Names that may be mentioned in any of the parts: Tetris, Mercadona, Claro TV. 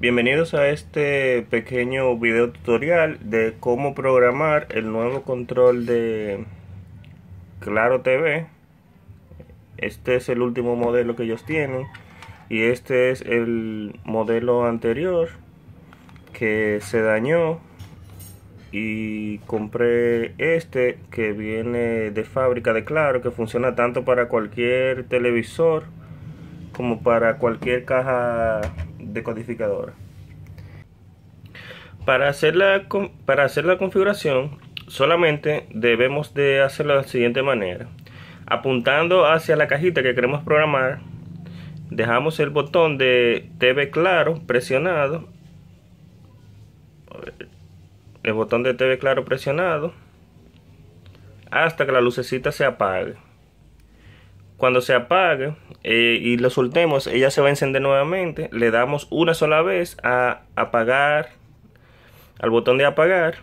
Bienvenidos a este pequeño video tutorial de cómo programar el nuevo control de Claro TV. Este es el último modelo que ellos tienen y este es el modelo anterior que se dañó y compré este que viene de fábrica de Claro, que funciona tanto para cualquier televisor como para cualquier caja decodificadora. Para hacer la configuración solamente debemos de hacerlo de la siguiente manera: apuntando hacia la cajita que queremos programar, dejamos el botón de TV Claro presionado, hasta que la lucecita se apague. Cuando se apague y lo soltemos, ella se va a encender nuevamente. Le damos una sola vez a apagar, al botón de apagar.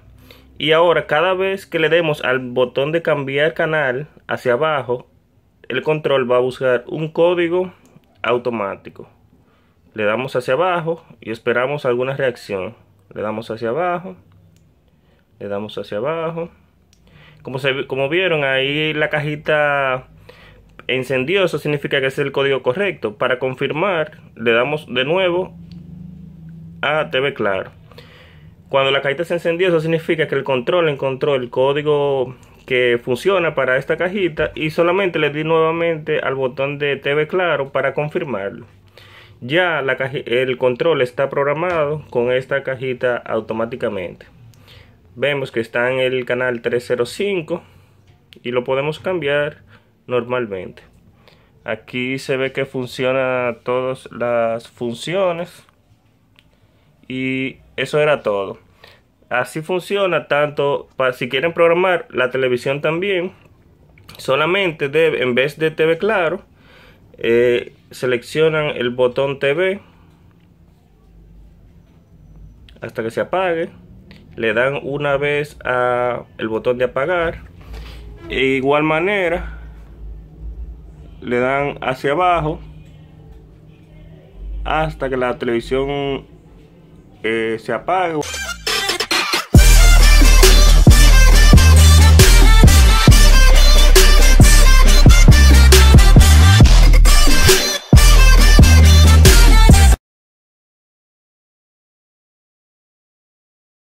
Y ahora, cada vez que le demos al botón de cambiar canal hacia abajo, el control va a buscar un código automático. Le damos hacia abajo y esperamos alguna reacción. Le damos hacia abajo. Le damos hacia abajo. Como vieron, ahí la cajita encendió. Eso significa que es el código correcto. Para confirmar, le damos de nuevo a TV Claro. Cuando la cajita se encendió, eso significa que el control encontró el código que funciona para esta cajita, y solamente le di nuevamente al botón de TV Claro para confirmarlo. Ya el control está programado con esta cajita automáticamente. Vemos que está en el canal 305 y lo podemos cambiar normalmente. Aquí se ve que funciona todas las funciones, y eso era todo. Así funciona tanto para si quieren programar la televisión también. Solamente en vez de TV Claro, seleccionan el botón TV hasta que se apague, le dan una vez al botón de apagar, de igual manera le dan hacia abajo hasta que la televisión se apague.